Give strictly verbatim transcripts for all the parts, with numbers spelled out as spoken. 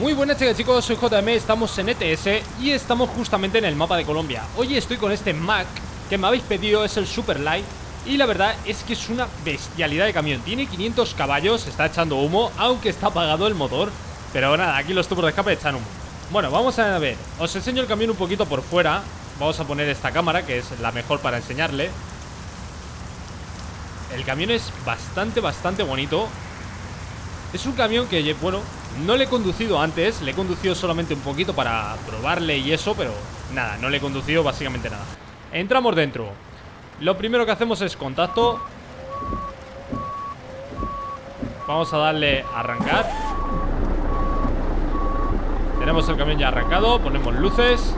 Muy buenas chicos, soy J M, estamos en E T S y estamos justamente en el mapa de Colombia. Hoy estoy con este Mac que me habéis pedido, es el Super Light. Y la verdad es que es una bestialidad de camión. Tiene quinientos caballos, está echando humo, aunque está apagado el motor. Pero nada, aquí los tubos de escape echan humo. Bueno, vamos a ver, os enseño el camión un poquito por fuera. Vamos a poner esta cámara, que es la mejor para enseñarle. El camión es bastante, bastante bonito. Es un camión que, bueno, no le he conducido antes, le he conducido solamente un poquito para probarle y eso, pero nada, no le he conducido básicamente nada. Entramos dentro. Lo primero que hacemos es contacto. Vamos a darle a arrancar. Tenemos el camión ya arrancado, ponemos luces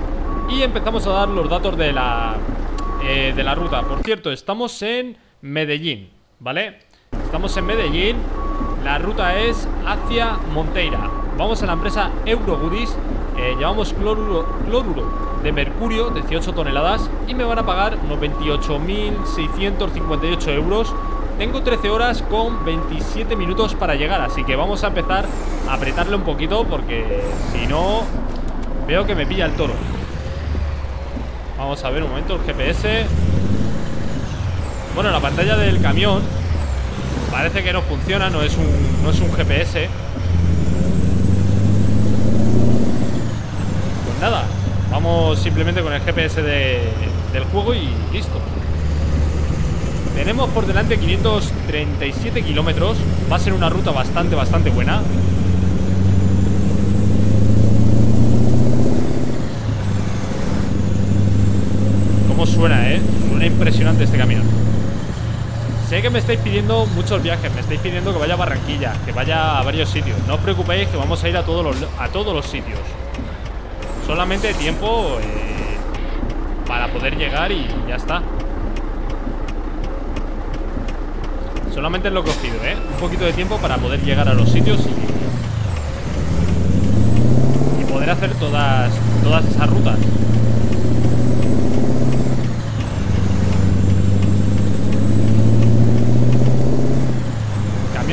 y empezamos a dar los datos de la, eh, de la ruta. Por cierto, estamos en Medellín, ¿vale? Estamos en Medellín. La ruta es hacia Montería. Vamos a la empresa Eurogoodies. eh, Llevamos cloruro, cloruro de mercurio, dieciocho toneladas. Y me van a pagar unos veintiocho mil seiscientos cincuenta y ocho euros. Tengo trece horas con veintisiete minutos para llegar. Así que vamos a empezar a apretarle un poquito, porque si no, veo que me pilla el toro. Vamos a ver un momento el G P S. Bueno, la pantalla del camión parece que no funciona, no es un, no es un G P S. Pues nada, vamos simplemente con el G P S de, del juego y listo. Tenemos por delante quinientos treinta y siete kilómetros. Va a ser una ruta bastante, bastante buena. ¿Cómo suena, eh? Suena impresionante este camión. Sé que me estáis pidiendo muchos viajes, me estáis pidiendo que vaya a Barranquilla, que vaya a varios sitios. No os preocupéis que vamos a ir a todos los, a todos los sitios. Solamente tiempo eh, para poder llegar y ya está. Solamente es lo que os pido, ¿eh? Un poquito de tiempo para poder llegar a los sitios y, y poder hacer todas, todas esas rutas.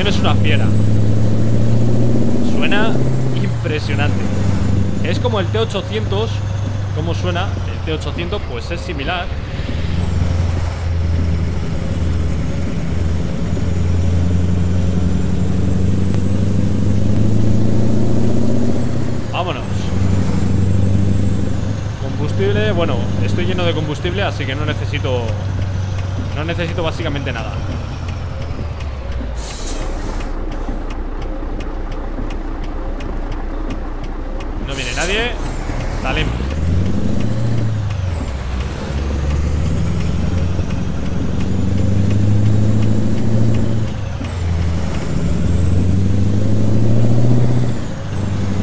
Es una fiera. Suena impresionante. Es como el T ochocientos. ¿Cómo suena? El T ochocientos pues es similar. Vámonos. Combustible. Bueno, estoy lleno de combustible, así que no necesito No necesito básicamente nada. Nadie, está limpio.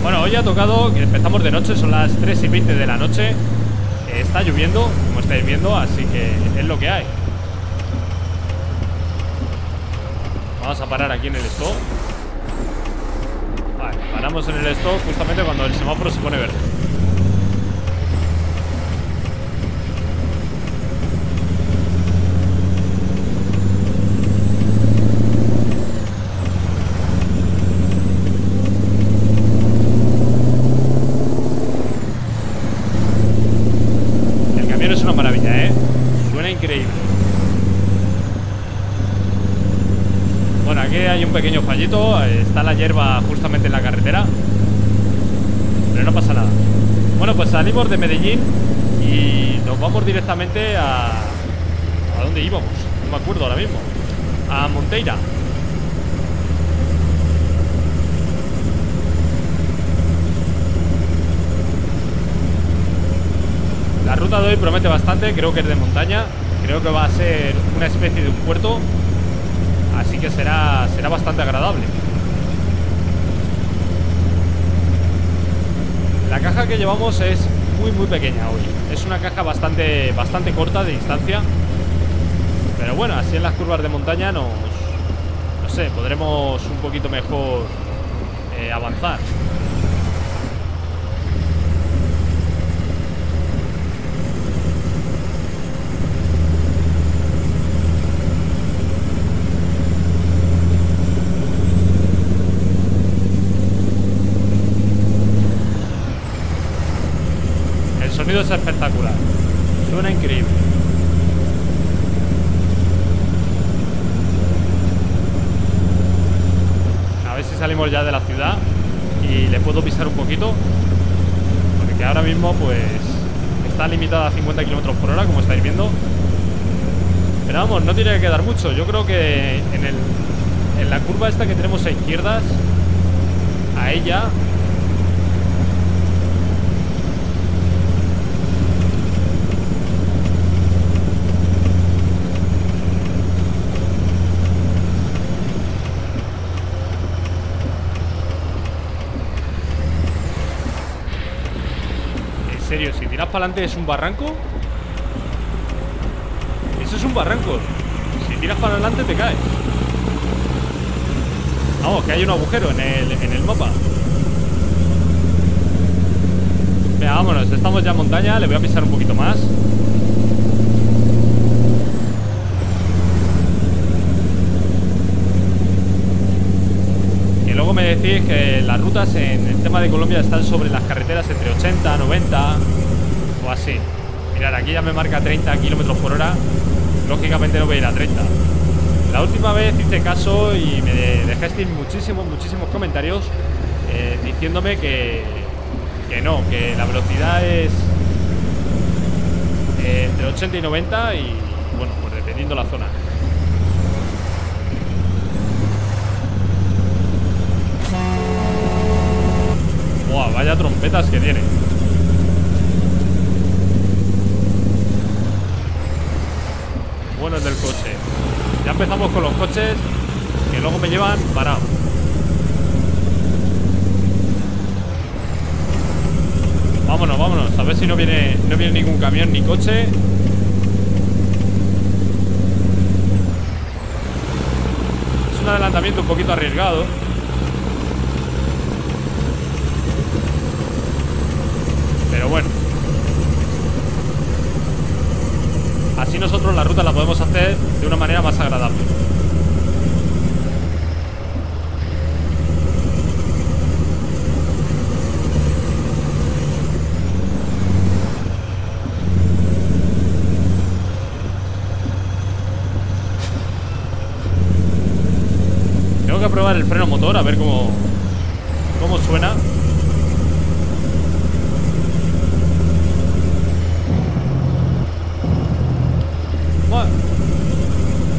Bueno, hoy ha tocado que empezamos de noche, son las tres y veinte de la noche. Está lloviendo, como estáis viendo, así que es lo que hay. Vamos a parar aquí en el stop. Vale, paramos en el stop justamente cuando el semáforo se pone verde. El camión es una maravilla, ¿eh? Suena increíble. Bueno, aquí hay un pequeño fallito, está la hierba justamente en la carretera, pero no pasa nada. Bueno, pues salimos de Medellín y nos vamos directamente a... ¿A dónde íbamos? No me acuerdo ahora mismo. A Montería. La ruta de hoy promete bastante, creo que es de montaña, creo que va a ser una especie de un puerto. Así que será, será bastante agradable. La caja que llevamos es muy muy pequeña hoy. Es una caja bastante, bastante corta de distancia. Pero bueno, así en las curvas de montaña nos... No sé, podremos un poquito mejor eh, avanzar. sonido es espectacular, suena increíble. A ver si salimos ya de la ciudad y le puedo pisar un poquito, porque ahora mismo pues está limitada a cincuenta kilómetros por hora, como estáis viendo. Pero vamos, no tiene que quedar mucho. Yo creo que en, el, en la curva esta que tenemos a izquierdas, a ella, en serio, si tiras para adelante es un barranco. Eso es un barranco. Si tiras para adelante te caes. Vamos, que hay un agujero en el, en el mapa. Venga, vámonos. Estamos ya en montaña. Le voy a pisar un poquito más. Y luego me decís que las rutas en el tema de Colombia están sobre las carreteras entre ochenta, noventa o así. Mirad, aquí ya me marca treinta kilómetros por hora. Lógicamente no voy a ir a treinta. La última vez hice caso y me dejasteis muchísimos, muchísimos comentarios eh, diciéndome que, que no, que la velocidad es eh, entre ochenta y noventa y, bueno, pues dependiendo la zona. Buah, vaya trompetas que tiene. Bueno, el del coche. Ya empezamos con los coches que luego me llevan parado. Vámonos, vámonos. A ver si no viene, no viene ningún camión ni coche. Es un adelantamiento un poquito arriesgado. Pero bueno, así nosotros la ruta la podemos hacer de una manera más agradable. Tengo que probar el freno motor, a ver cómo, cómo suena.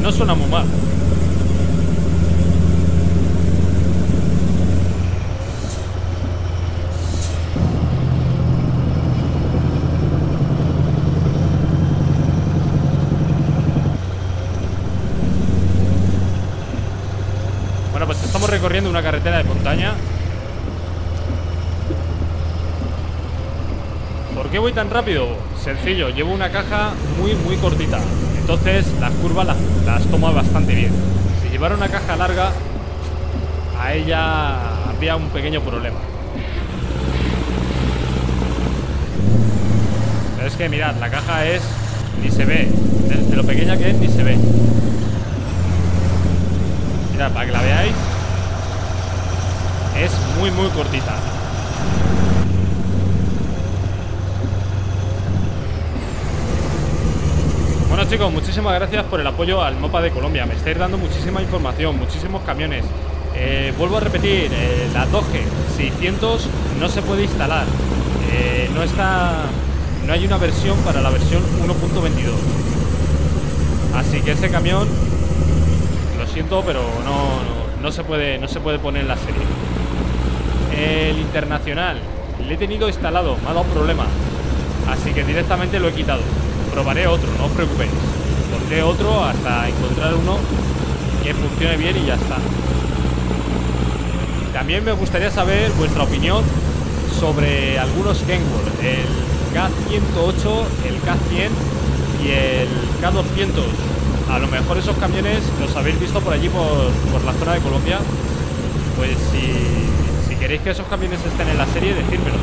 No suena muy mal. Bueno, pues estamos recorriendo una carretera de montaña. ¿Por qué voy tan rápido? Sencillo, llevo una caja muy, muy cortita. Entonces las curvas las, las toma bastante bien. Si llevara una caja larga, a ella habría un pequeño problema. Pero es que mirad, la caja es, ni se ve, de, de lo pequeña que es, ni se ve. Mirad, para que la veáis, es muy muy cortita. Bueno, chicos, muchísimas gracias por el apoyo al mapa de Colombia. Me estáis dando muchísima información, muchísimos camiones. Eh, vuelvo a repetir, eh, la T seiscientos no se puede instalar. Eh, no está, no hay una versión para la versión uno punto veintidós. Así que ese camión, lo siento, pero no, no, no se puede, no se puede poner en la serie. El internacional, le he tenido instalado, me ha dado un problema. Así que directamente lo he quitado. Probaré otro, no os preocupéis. Pondré otro hasta encontrar uno que funcione bien y ya está. También me gustaría saber vuestra opinión sobre algunos Kenworth, el K ciento ocho, el K cien y el K doscientos. A lo mejor esos camiones los habéis visto por allí, por, por la zona de Colombia. Pues si, si queréis que esos camiones estén en la serie, decírmelo.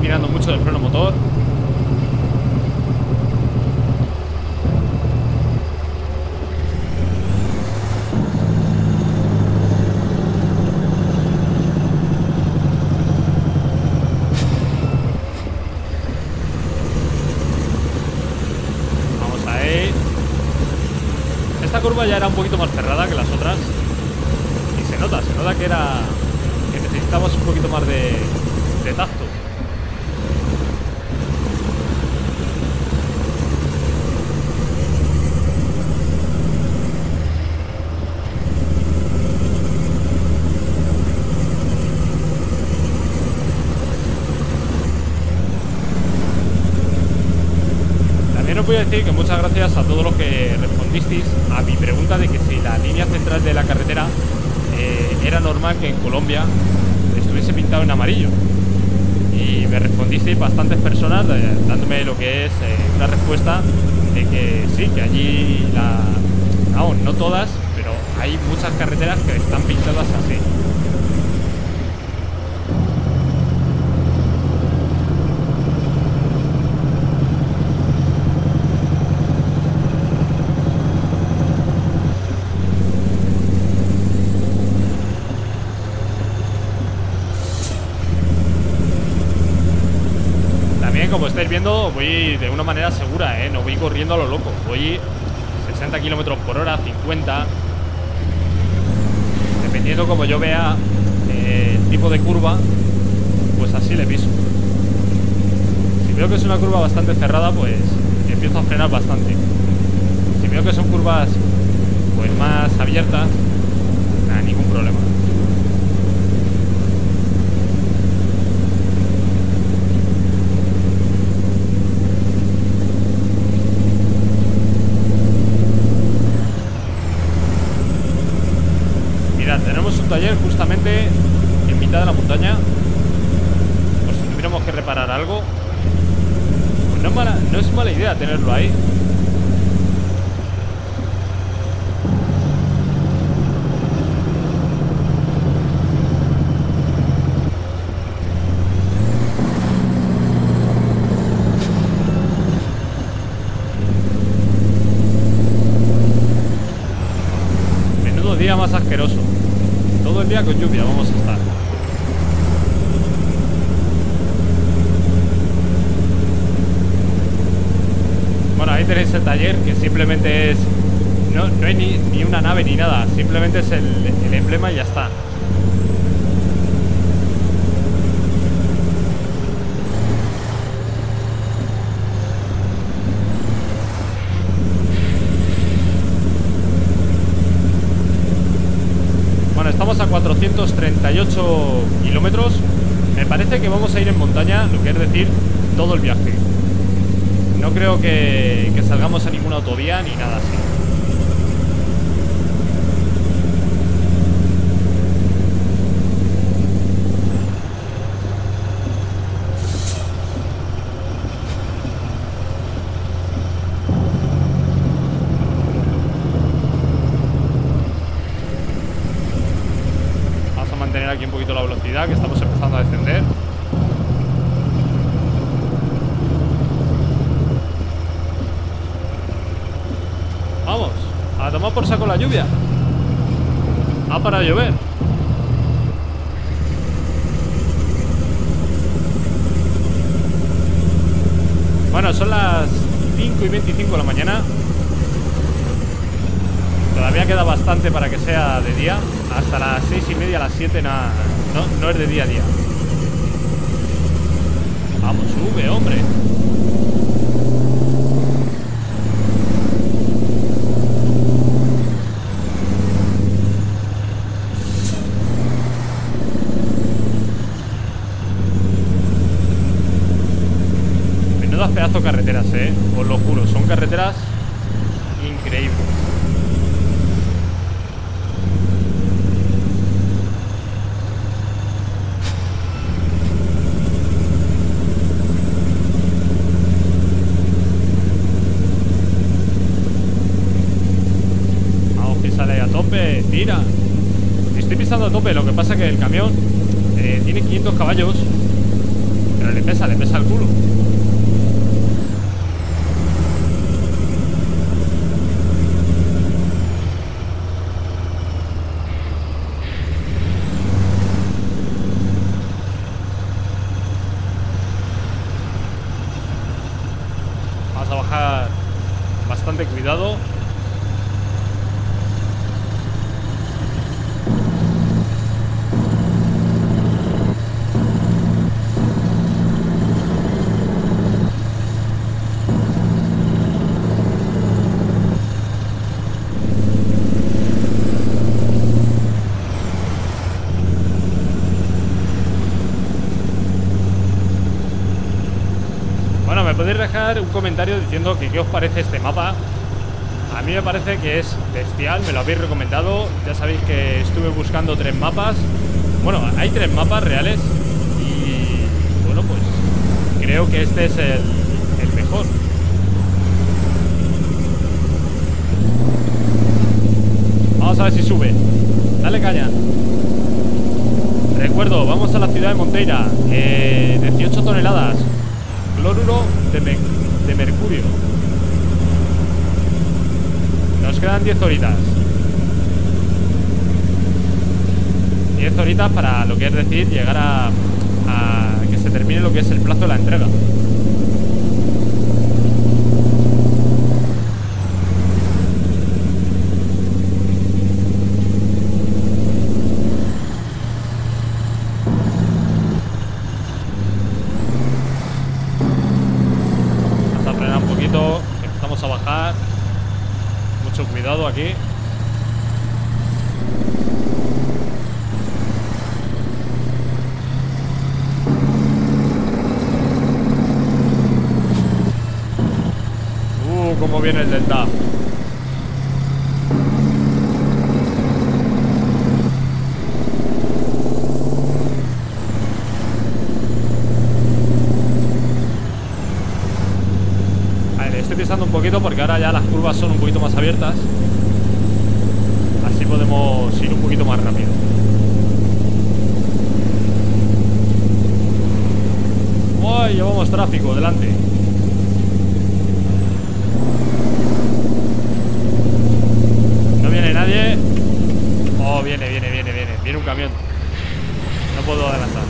Mirando mucho del freno motor. esta curva ya era un poquito más cerrada que las otras. Y se nota, se nota que era... que necesitábamos un poquito más de, de tacto. Quiero decir que muchas gracias a todos los que respondisteis a mi pregunta de que si la línea central de la carretera eh, era normal que en Colombia estuviese pintado en amarillo, y me respondisteis bastantes personas eh, dándome lo que es eh, una respuesta de que sí, que allí la... no, no todas, pero hay muchas carreteras que están pintadas así. Como estáis viendo, voy de una manera segura, ¿eh? No voy corriendo a lo loco. Voy sesenta kilómetros por hora, cincuenta. Dependiendo como yo vea eh, el tipo de curva, pues así le piso. Si veo que es una curva bastante cerrada, pues empiezo a frenar bastante. Si veo que son curvas pues más abiertas, nada, ningún problema. Taller justamente en mitad de la montaña, por si tuviéramos que reparar algo, pues no es mala, no es mala idea tenerlo ahí. Menudo día más asqueroso. Todo el día con lluvia vamos a estar. Bueno, ahí tenéis el taller, que simplemente es... No, no hay ni, ni una nave ni nada, simplemente es el, el emblema y ya está. Estamos a cuatrocientos treinta y ocho kilómetros. Me parece que vamos a ir en montaña, lo que es decir, todo el viaje. No creo que, que salgamos a ninguna autovía ni nada así. Que estamos empezando a descender. Vamos, a tomar por saco la lluvia. Ha parado de llover. Bueno, son las cinco y veinticinco de la mañana. Todavía queda bastante para que sea de día. Hasta las seis y media, las siete, nada. No, no es de día a día. Vamos, sube, hombre. Menudas pedazos carreteras, eh. Os lo juro, son carreteras increíbles. Mira, estoy pisando a tope, lo que pasa que el camión eh, tiene quinientos caballos, pero le pesa, le pesa el culo. Vamos a bajar bastante cuidado. me podéis dejar un comentario diciendo que qué os parece este mapa. A mí me parece que es bestial, me lo habéis recomendado. Ya sabéis que estuve buscando tres mapas. Bueno, hay tres mapas reales y bueno, pues creo que este es el, el mejor. Vamos a ver si sube. Dale caña. Recuerdo, vamos a la ciudad de Montería. eh, dieciocho toneladas. Cloruro de, me de mercurio. Nos quedan diez horitas. diez horitas para lo que es decir llegar a, a que se termine lo que es el plazo de la entrega. Vamos a frenar un poquito, empezamos a bajar. Mucho cuidado aquí. Cómo viene el delta. A ver, estoy pisando un poquito porque ahora ya las curvas son un poquito más abiertas. Así podemos ir un poquito más rápido. ¡Uy! Llevamos tráfico delante. Oh, viene, viene, viene, viene. Viene un camión. No puedo adelantar.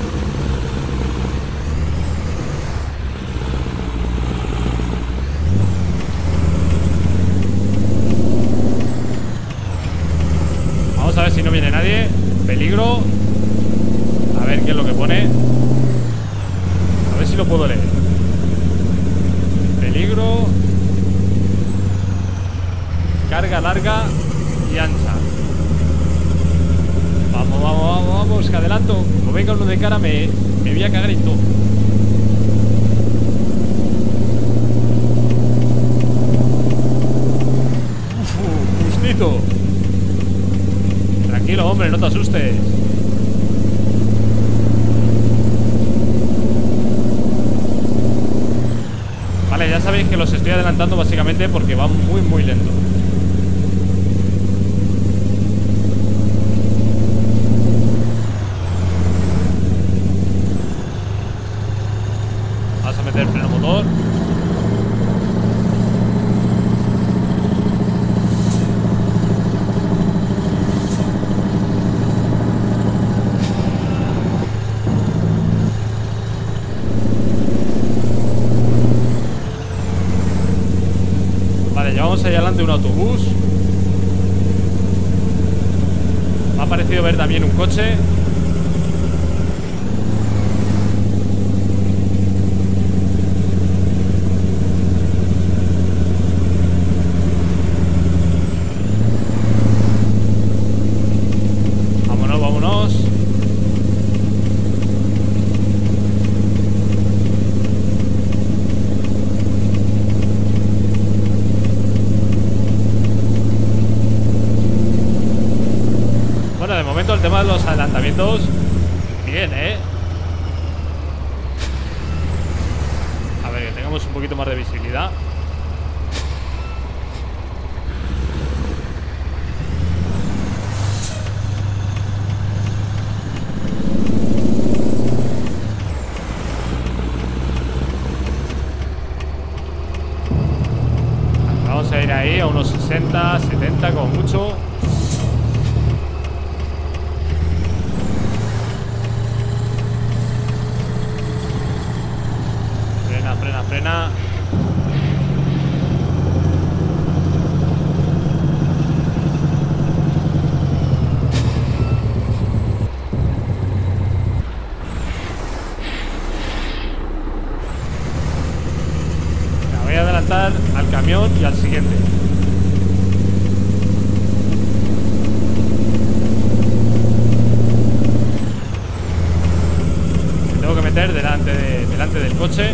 Vamos a ver si no viene nadie. Peligro. A ver qué es lo que pone. A ver si lo puedo leer. Peligro. Carga larga y ancha. Vamos, vamos, vamos, vamos, que adelanto. Como venga uno de cara me, me voy a cagar en todo. Uf, justito. Tranquilo, hombre, no te asustes. Vale, ya sabéis que los estoy adelantando básicamente porque van muy, muy lento. Del freno motor. Vale, llevamos allá adelante un autobús. Me ha parecido ver también un coche. El tema de los adelantamientos, bien, eh. A ver, que tengamos un poquito más de visibilidad. Vamos a ir ahí a unos sesenta, setenta como mucho. Al camión y al siguiente. Me tengo que meter delante, de, delante del coche.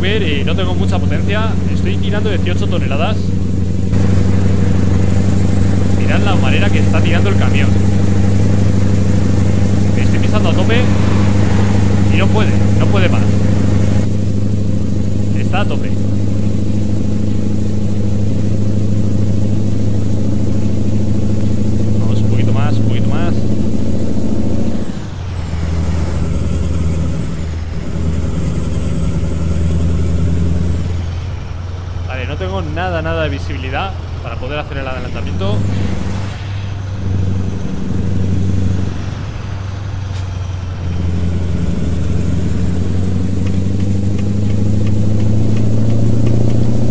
subir y no tengo mucha potencia. Estoy tirando dieciocho toneladas. Mirad la manera que está tirando el camión. Estoy pisando a tope y no puede, no puede más. Está a tope. Vamos un poquito más, un poquito más. Vale, no tengo nada, nada de visibilidad para poder hacer el adelantamiento.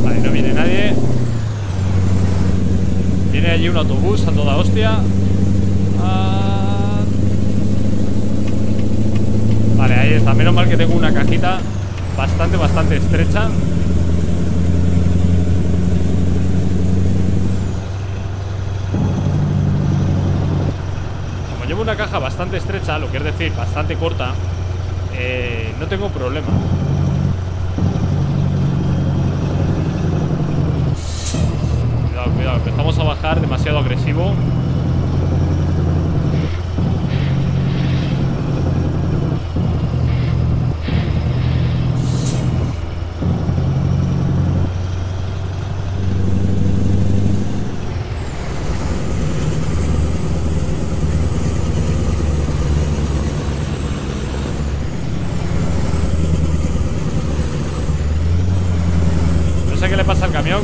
Vale, no viene nadie. Viene allí un autobús a toda hostia. Ah... Vale, ahí está. Menos mal que tengo una cajita bastante, bastante estrecha. Llevo una caja bastante estrecha, lo que es decir, bastante corta, eh, no tengo problema. Cuidado, cuidado, empezamos a bajar demasiado agresivo.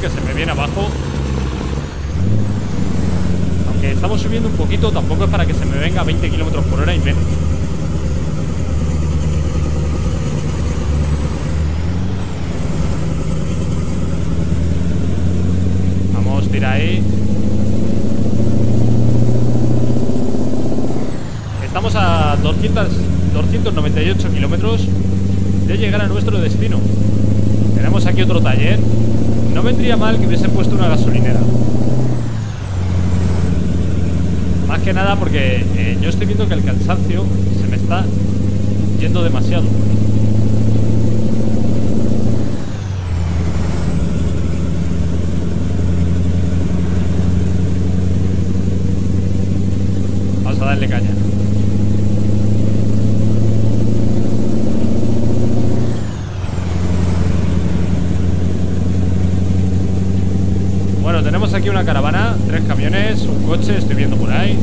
Que se me viene abajo. Aunque estamos subiendo un poquito, tampoco es para que se me venga veinte kilómetros por hora y menos. Vamos, tira ahí. Estamos a doscientos noventa y ocho kilómetros de llegar a nuestro destino. Tenemos aquí otro taller. No vendría mal que hubiesen puesto una gasolinera. Más que nada porque eh, yo estoy viendo que el cansancio se me está yendo demasiado. Vamos a darle caña. Aquí una caravana, tres camiones, un coche, estoy viendo por ahí.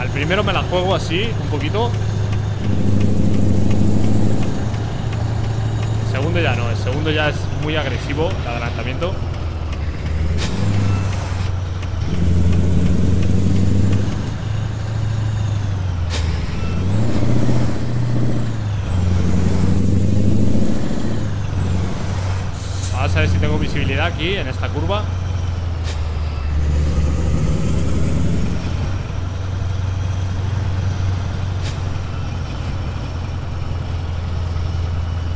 Al primero me la juego así, un poquito. El segundo ya no, el segundo ya es muy agresivo el adelantamiento. A ver si tengo visibilidad aquí en esta curva.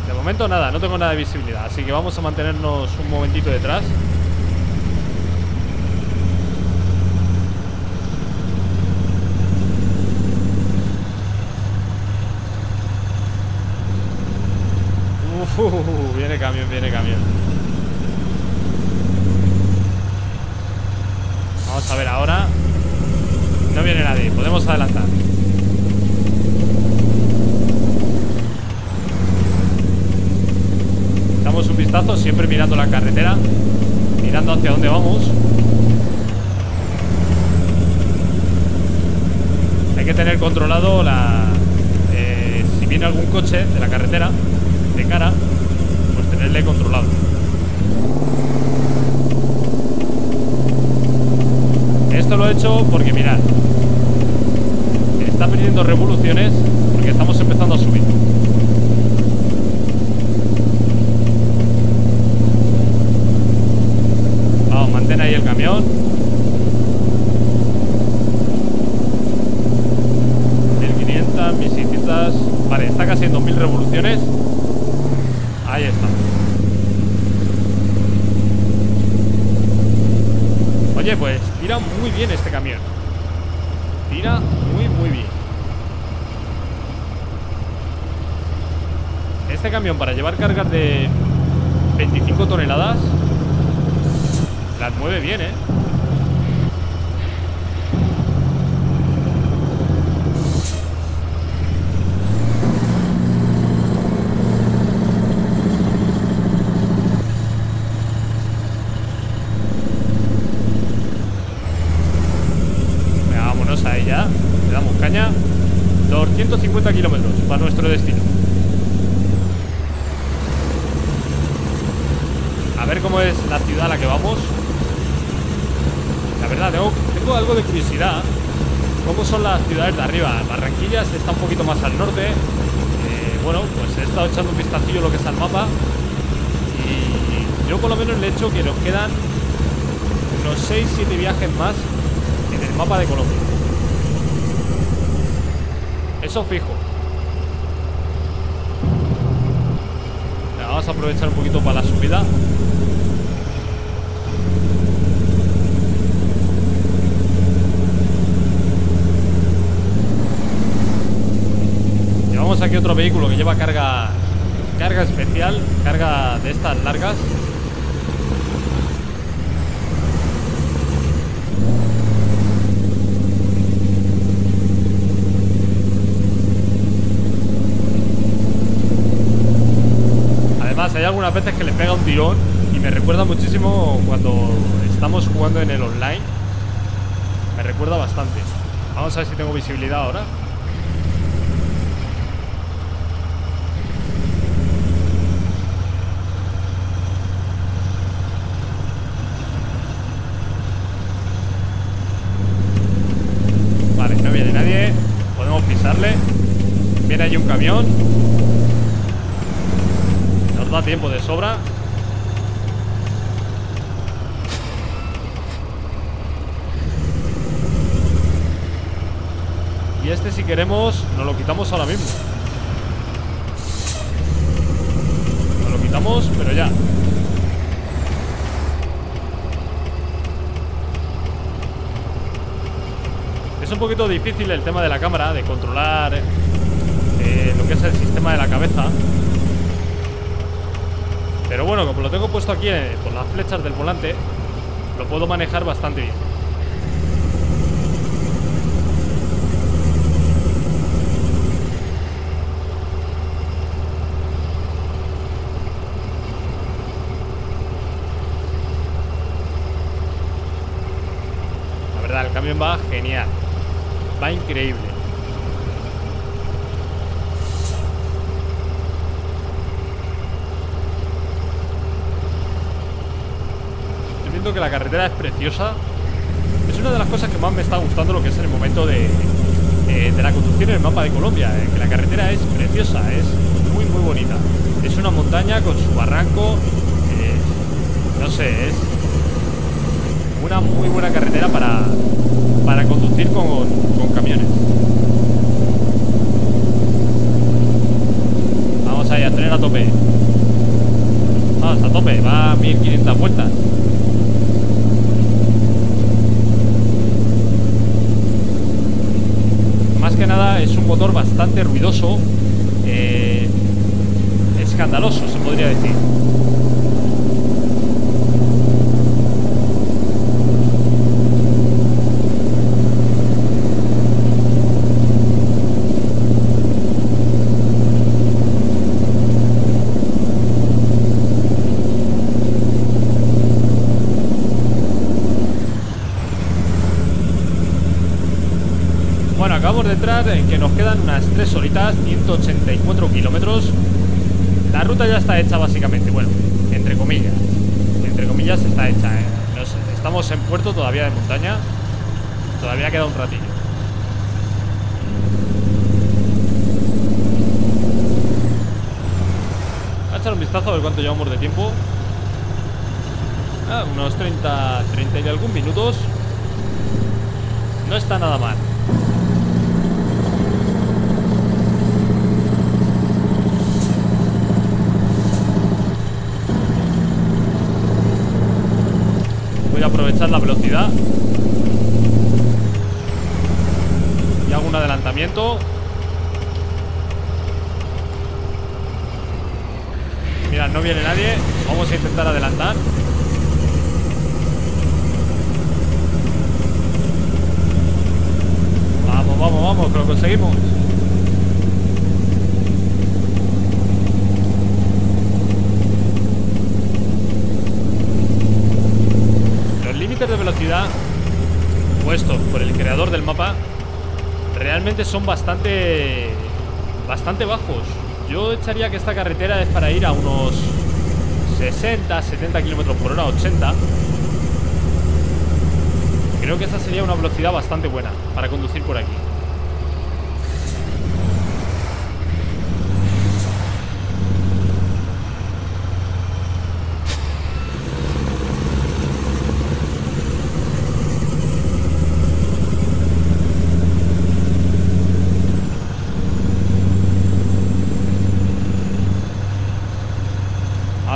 De momento nada, no tengo nada de visibilidad, así que vamos a mantenernos un momentito detrás. Uf, uh, uh, uh, viene camión, viene camión. Vamos a ver ahora. No viene nadie, podemos adelantar. Damos un vistazo, siempre mirando la carretera, mirando hacia dónde vamos. Hay que tener controlado la, eh, si viene algún coche de la carretera de cara, pues tenerle controlado. Esto lo he hecho porque mirad, está perdiendo revoluciones porque estamos empezando a subir. Vamos, mantén ahí el camión. mil quinientas, mil seiscientas. Vale, está casi en dos mil revoluciones. Ahí está. muy bien este camión. Tira muy, muy bien. Este camión para llevar cargas de veinticinco toneladas las mueve bien, ¿eh? ciento cincuenta kilómetros para nuestro destino. A ver cómo es la ciudad a la que vamos. La verdad, tengo, tengo algo de curiosidad. ¿Cómo son las ciudades de arriba? Barranquilla está un poquito más al norte. Eh, bueno, pues he estado echando un vistacillo lo que es al mapa. Y yo por lo menos le echo que nos quedan unos seis siete viajes más en el mapa de Colombia. Eso fijo. Vamos a aprovechar un poquito para la subida. Llevamos aquí otro vehículo que lleva carga, carga especial, carga de estas largas. Hay algunas veces que le pega un tirón y me recuerda muchísimo cuando estamos jugando en el online. Me recuerda bastante. Vamos a ver si tengo visibilidad ahora. Vale, no viene nadie. Podemos pisarle. Viene allí un camión. Da tiempo de sobra. Y este, si queremos, nos lo quitamos ahora mismo. Nos lo quitamos, pero ya. Es un poquito difícil el tema de la cámara, de controlar eh, lo que es el sistema de la cabeza. Pero bueno, como lo tengo puesto aquí eh, por las flechas del volante, lo puedo manejar bastante bien. La verdad, el camión va genial. Va increíble. Que la carretera es preciosa. Es una de las cosas que más me está gustando lo que es en el momento de, de, de la conducción en el mapa de Colombia, eh, que la carretera es preciosa, es muy muy bonita. Es una montaña con su barranco, eh, no sé, es una muy buena carretera para, para conducir con, con camiones. Vamos ahí a tener a tope. Vamos a tope, va a mil quinientas vueltas. Que nada, es un motor bastante ruidoso, eh, escandaloso se podría decir. En que nos quedan unas tres horitas, ciento ochenta y cuatro kilómetros. La ruta ya está hecha básicamente, bueno, entre comillas. Entre comillas está hecha, ¿eh? Nos, estamos en puerto todavía de montaña. Todavía queda un ratillo. Voy a echar un vistazo a ver cuánto llevamos de tiempo. Ah, unos treinta, treinta y algún minutos. No está nada mal. Aprovechar la velocidad adelantamiento. Mira, no viene nadie. Vamos a intentar adelantar. Vamos, vamos, vamos, que lo conseguimos. Los límites de velocidad puestos por el creador del mapa realmente son bastante bastante bajos. Yo echaría que esta carretera es para ir a unos sesenta, setenta kilómetros por hora, ochenta. Creo que esa sería una velocidad bastante buena para conducir por aquí.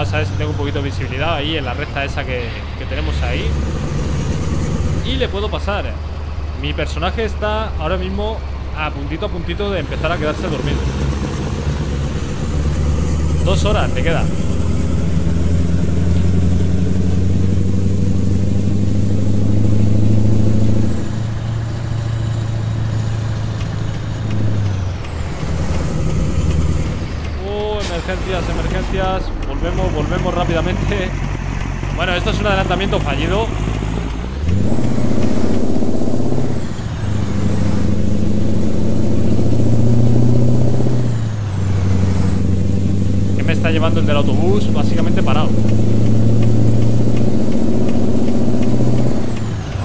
A ver si tengo un poquito de visibilidad ahí en la recta esa que, que tenemos ahí. Y le puedo pasar. Mi personaje está ahora mismo a puntito a puntito de empezar a quedarse dormido. Dos horas me queda. Oh, emergencias, emergencias. Volvemos, volvemos rápidamente. Bueno, esto es un adelantamiento fallido. Que me está llevando el del autobús, básicamente parado.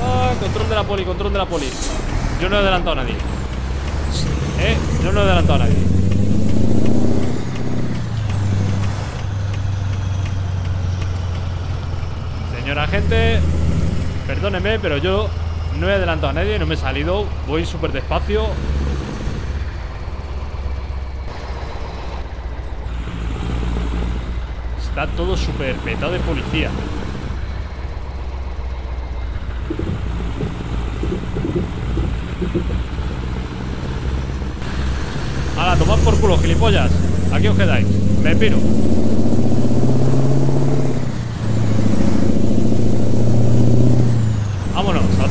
Ah, control de la poli, control de la poli. Yo no he adelantado a nadie. Eh, yo no he adelantado a nadie. Señora gente, perdóneme, pero yo no he adelantado a nadie, no me he salido, voy súper despacio. Está todo súper petado de policía. Ahora, tomad por culo, gilipollas. Aquí os quedáis, me piro.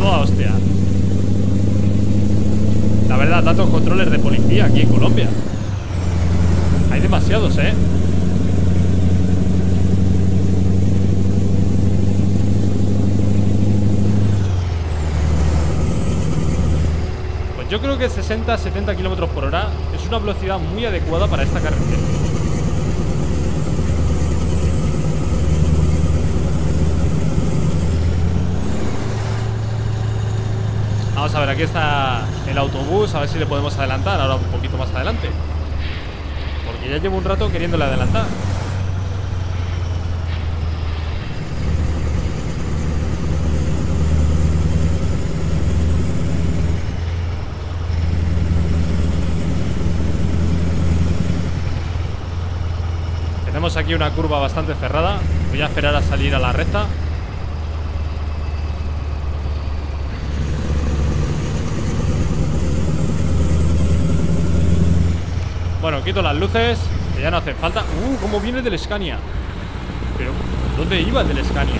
Hostia. La verdad, tantos controles de policía aquí en Colombia. Hay demasiados, ¿eh? Pues yo creo que sesenta, setenta kilómetros por hora es una velocidad muy adecuada para esta carretera. Vamos a ver, aquí está el autobús, a ver si le podemos adelantar ahora un poquito más adelante. Porque ya llevo un rato queriéndole adelantar. Tenemos aquí una curva bastante cerrada. Voy a esperar a salir a la recta. Bueno, quito las luces, que ya no hacen falta. Uh, cómo viene del Scania. Pero, ¿dónde iba el del Scania?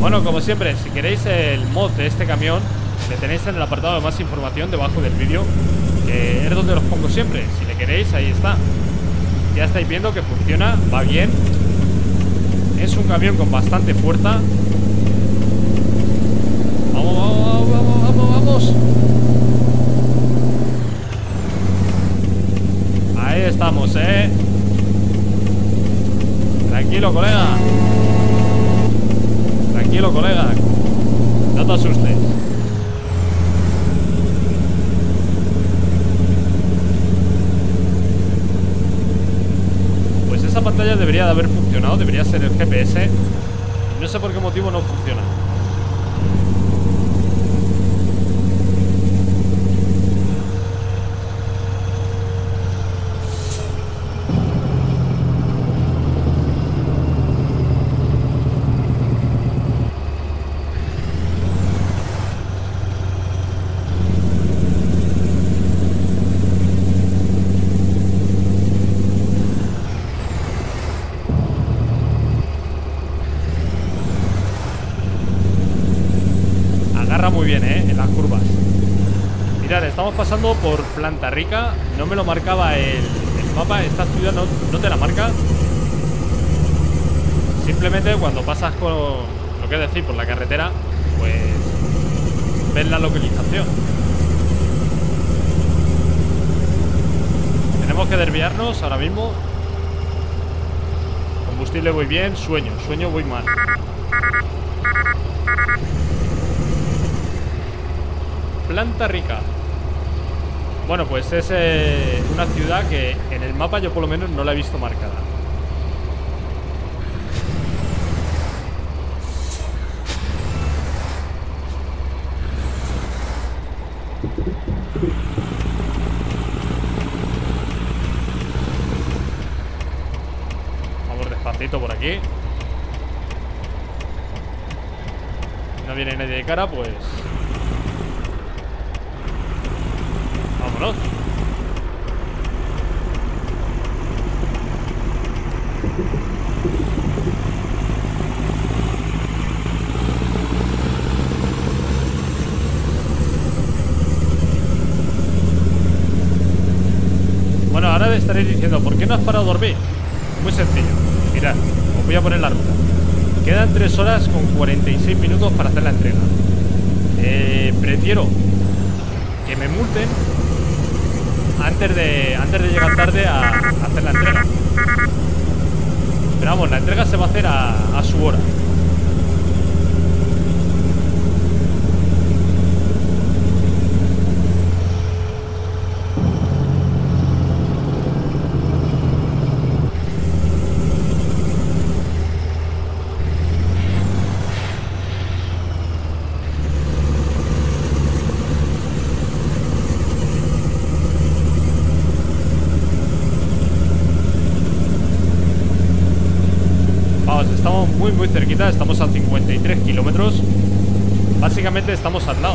Bueno, como siempre, si queréis el mod de este camión, le tenéis en el apartado de más información debajo del vídeo, que es donde los pongo siempre. Si le queréis, ahí está. Ya estáis viendo que funciona, va bien. Es un camión con bastante fuerza. Vamos, vamos, vamos, vamos, vamos. Ahí estamos, eh. Tranquilo, colega. Tranquilo, colega. No te asustes. Pues esa pantalla debería de haber funcionado. Debería ser el G P S. No sé por qué motivo no funciona. muy bien, ¿eh? En las curvas. Mirad, estamos pasando por Planta Rica. No me lo marcaba el, el mapa. Esta ciudad no, no te la marca. Simplemente cuando pasas con lo que es decir por la carretera, pues ves la localización. Tenemos que desviarnos ahora mismo. Combustible voy bien, sueño, sueño voy mal. Planta Rica. Bueno, pues es eh, una ciudad que en el mapa yo por lo menos no la he visto marcada. Vamos despacito por aquí. No viene nadie de cara, pues... Bueno, ahora estaréis diciendo, ¿por qué no has parado a dormir? Muy sencillo, mirad, os voy a poner la ruta. Quedan tres horas con cuarenta y seis minutos para hacer la entrega. Eh, prefiero que me multen antes de, antes de llegar tarde a, a hacer la entrega. Pero vamos, la entrega se va a hacer a, a su hora. Muy cerquita, estamos a cincuenta y tres kilómetros. Básicamente estamos al lado.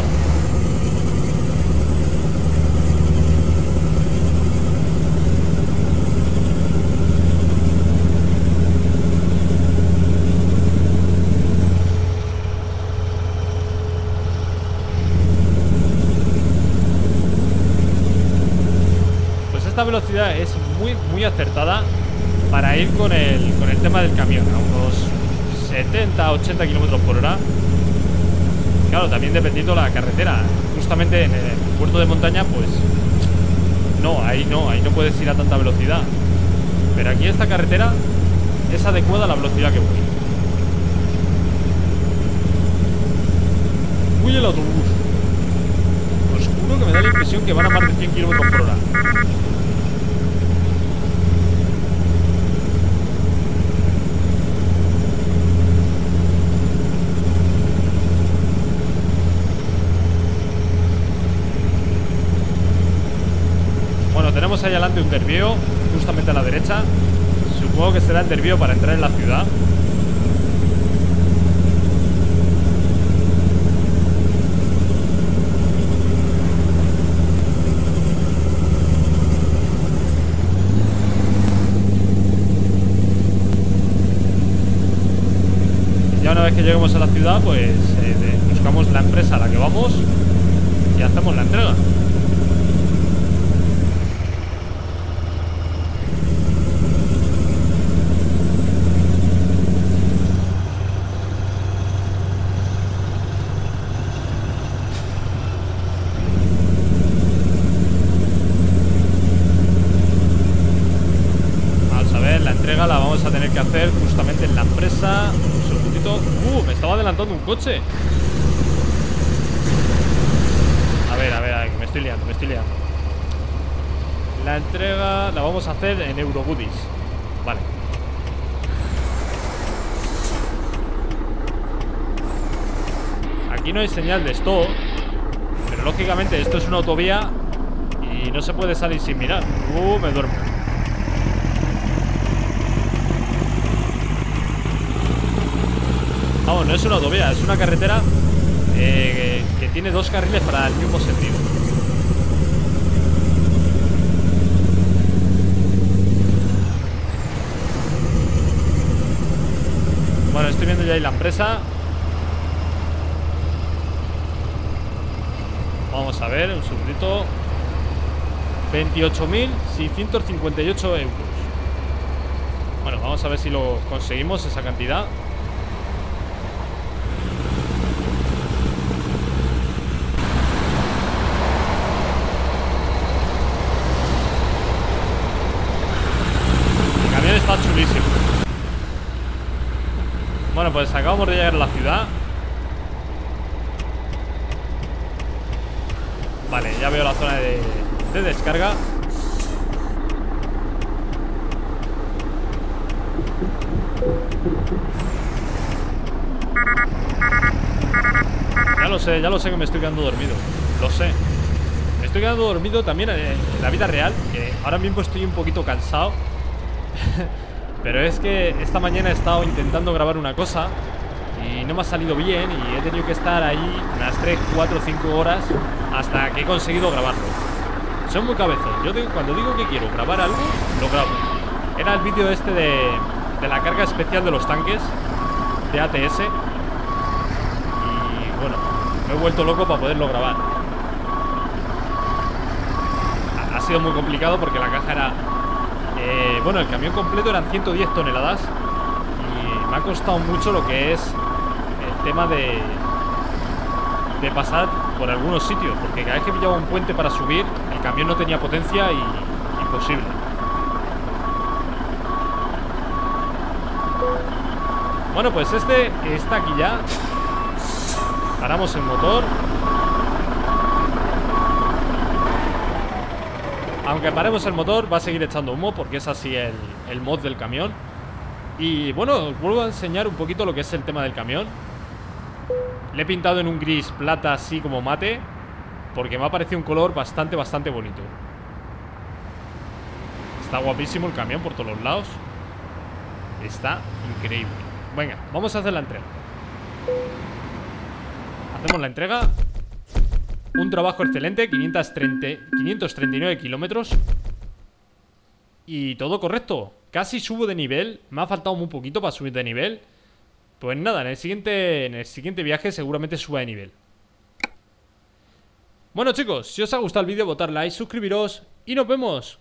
Pues esta velocidad es muy muy acertada para ir con el, con el tema del camión, a unos setenta a ochenta kilómetros por hora. Claro, también dependiendo la carretera. Justamente en el puerto de montaña, pues no, ahí no, ahí no puedes ir a tanta velocidad. Pero aquí esta carretera es adecuada a la velocidad que voy. Uy, el autobús. Os juro que me da la impresión que van a más de cien kilómetros por hora. Tenemos ahí adelante un desvío, justamente a la derecha. Supongo que será el desvío para entrar en la ciudad. Ya una vez que lleguemos a la ciudad, pues eh, buscamos la empresa a la que vamos y hacemos la entrega. Coche. A ver, a ver, a ver, me estoy liando, me estoy liando. La entrega la vamos a hacer en Eurobudis. Vale. Aquí no hay señal de stop, pero lógicamente esto es una autovía y no se puede salir sin mirar. Uh, me duermo. Vamos, no es una autovía, es una carretera eh, que tiene dos carriles para el mismo sentido. Bueno, estoy viendo ya ahí la empresa. Vamos a ver, un segundito. veintiocho mil seiscientos cincuenta y ocho euros. Bueno, vamos a ver si lo conseguimos, esa cantidad. El camión está chulísimo. Bueno, pues acabamos de llegar a la ciudad. Vale, ya veo la zona de, de descarga. Ya lo sé, ya lo sé que me estoy quedando dormido. Lo sé. Me estoy quedando dormido también en la vida real, que ahora mismo estoy un poquito cansado. Pero es que esta mañana he estado intentando grabar una cosa y no me ha salido bien y he tenido que estar ahí unas tres, cuatro, cinco horas hasta que he conseguido grabarlo. Soy muy cabezón. Yo tengo, cuando digo que quiero grabar algo, lo grabo. Era el vídeo este de, de la carga especial de los tanques de A T S. Y bueno, me he vuelto loco para poderlo grabar. Ha sido muy complicado porque la caja era... Eh, bueno, el camión completo eran ciento diez toneladas y me ha costado mucho lo que es... tema de, de pasar por algunos sitios, porque cada vez que pillaba un puente para subir, el camión no tenía potencia y imposible. Bueno, pues este está aquí ya. Paramos el motor. Aunque paremos el motor, va a seguir echando humo, porque es así el, el mod del camión. Y bueno, os vuelvo a enseñar un poquito lo que es el tema del camión. Le he pintado en un gris plata así como mate, porque me ha parecido un color bastante, bastante bonito. Está guapísimo el camión por todos los lados. Está increíble. Venga, vamos a hacer la entrega. Hacemos la entrega. Un trabajo excelente, quinientos treinta, quinientos treinta y nueve kilómetros. Y todo correcto. Casi subo de nivel. Me ha faltado muy poquito para subir de nivel. Pues nada, en el siguiente, en el siguiente viaje seguramente suba de nivel. Bueno chicos, si os ha gustado el vídeo, votad like, suscribiros y nos vemos.